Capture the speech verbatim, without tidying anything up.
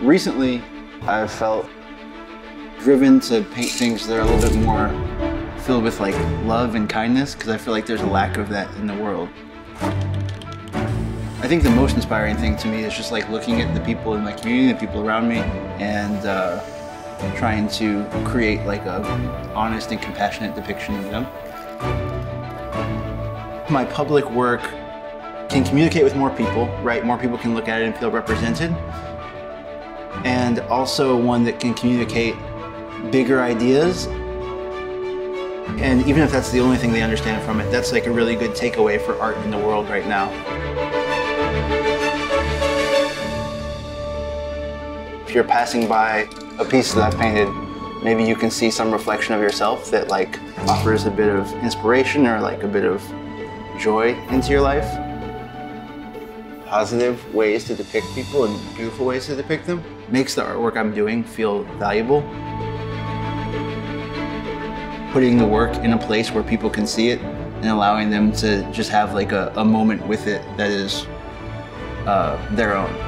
Recently, I've felt driven to paint things that are a little bit more filled with like love and kindness, because I feel like there's a lack of that in the world. I think the most inspiring thing to me is just like looking at the people in my community, the people around me, and uh, trying to create like a honest and compassionate depiction of them. My public work can communicate with more people, right? More people can look at it and feel represented. And also one that can communicate bigger ideas. And even if that's the only thing they understand from it, that's like a really good takeaway for art in the world right now. If you're passing by a piece that I've painted, maybe you can see some reflection of yourself that like offers a bit of inspiration or like a bit of joy into your life. Positive ways to depict people and beautiful ways to depict them makes the artwork I'm doing feel valuable. Putting the work in a place where people can see it and allowing them to just have like a, a moment with it that is uh, their own.